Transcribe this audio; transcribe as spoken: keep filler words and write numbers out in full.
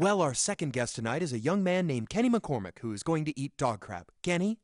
Well, our second guest tonight is a young man named Kenny McCormick, who is going to eat dog crap. Kenny?